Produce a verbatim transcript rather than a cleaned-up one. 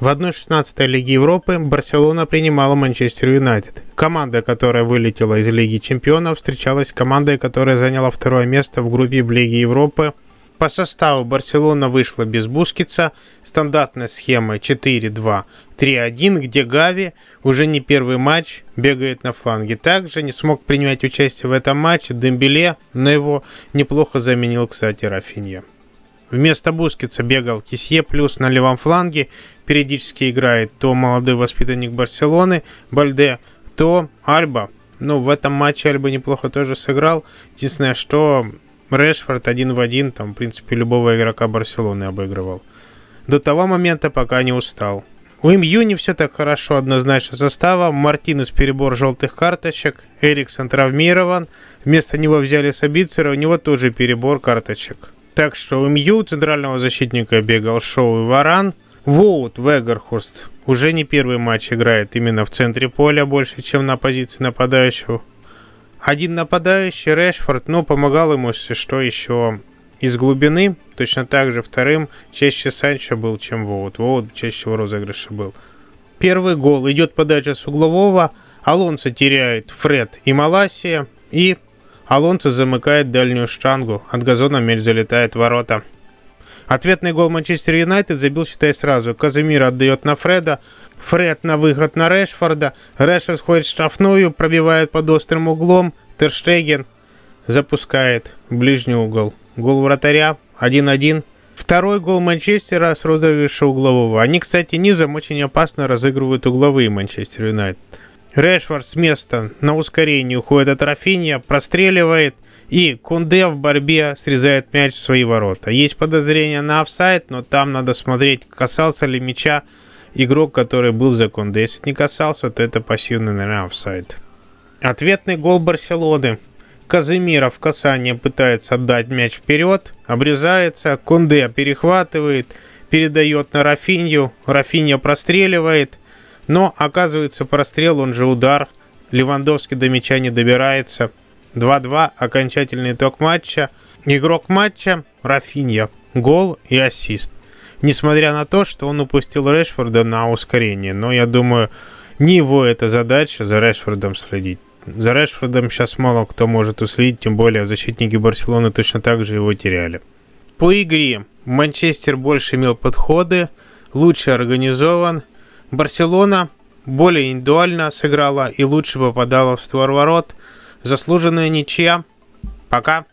В одна шестнадцатая Лиги Европы Барселона принимала Манчестер Юнайтед. Команда, которая вылетела из Лиги Чемпионов, встречалась с командой, которая заняла второе место в группе в Лиге Европы. По составу Барселона вышла без Бускетса, стандартная схема четыре два три один, где Гави уже не первый матч бегает на фланге. Также не смог принимать участие в этом матче Дембеле, но его неплохо заменил, кстати, Рафинье. Вместо Бускетса бегал Кисье, плюс на левом фланге периодически играет то молодой воспитанник Барселоны Бальде, то Альба. Ну, в этом матче Альба неплохо тоже сыграл. Единственное, что Решфорд один в один, там, в принципе, любого игрока Барселоны обыгрывал. До того момента, пока не устал. У МЮ не все так хорошо однозначно состава. Мартинес перебор желтых карточек, Эриксон травмирован. Вместо него взяли Собицера, у него тоже перебор карточек. Так что у МЮ центрального защитника бегал Шоу и Варан. Воут Вегерхурст уже не первый матч играет именно в центре поля, больше, чем на позиции нападающего. Один нападающий Решфорд, но помогал ему, если что, еще из глубины. Точно так же вторым чаще Санчо был, чем Воут. Воут чаще в розыгрыше был. Первый гол. Идет подача с углового. Алонсо теряет Фред и Маласия. И Алонсо замыкает дальнюю штангу. От газона мяч залетает в ворота. Ответный гол Манчестер Юнайтед забил, считай, сразу. Казимир отдает на Фреда. Фред на выход на Решфорда. Решфорд сходит в штрафную, пробивает под острым углом. Терштеген запускает ближний угол. Гол вратаря один один. Второй гол Манчестера с розыгрыша углового. Они, кстати, низом очень опасно разыгрывают угловые Манчестер Юнайтед. Решфорд с места на ускорении уходит от Рафинья, простреливает. И Кунде в борьбе срезает мяч в свои ворота. Есть подозрение на офсайд, но там надо смотреть, касался ли мяча игрок, который был за Кунде. Если не касался, то это пассивный, наверное, офсайд. Ответный гол Барселоны. Казимир в касании пытается отдать мяч вперед, обрезается. Кунде перехватывает, передает на Рафинью. Рафинья простреливает, но оказывается прострел, он же удар. Левандовский до мяча не добирается. два два, окончательный итог матча. Игрок матча Рафинья. Гол и ассист. Несмотря на то, что он упустил Решфорда на ускорение. Но я думаю, не его эта задача за Решфордом следить. За Решфордом сейчас мало кто может уследить. Тем более защитники Барселоны точно так же его теряли. По игре Манчестер больше имел подходы. Лучше организован. Барселона более индивидуально сыграла и лучше попадала в створ ворот. Заслуженная ничья. Пока.